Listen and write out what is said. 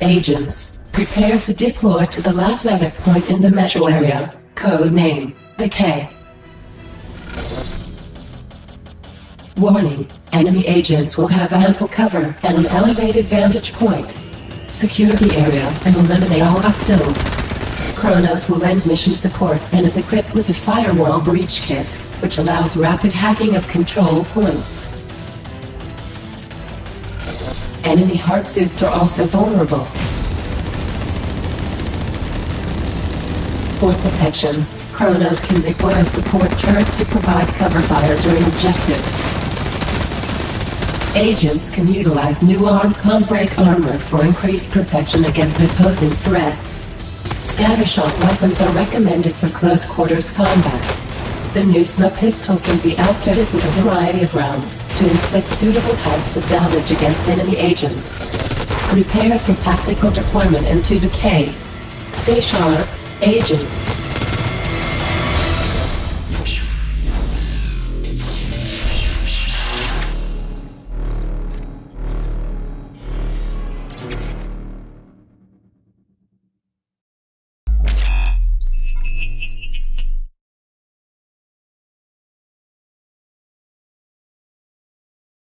Agents, prepare to deploy to the last evac point in the metro area. Code name, Decay. Warning, enemy agents will have ample cover and an elevated vantage point. Secure the area and eliminate all hostiles. Kronos will lend mission support and is equipped with a firewall breach kit, which allows rapid hacking of control points. Enemy hard suits are also vulnerable. For protection, Kronos can deploy a support turret to provide cover fire during objectives. Agents can utilize new armed combrake armor for increased protection against opposing threats. Scattershot weapons are recommended for close quarters combat. The new sniper pistol can be outfitted with a variety of rounds to inflict suitable types of damage against enemy agents. Prepare for tactical deployment into Decay. Stay sharp, agents.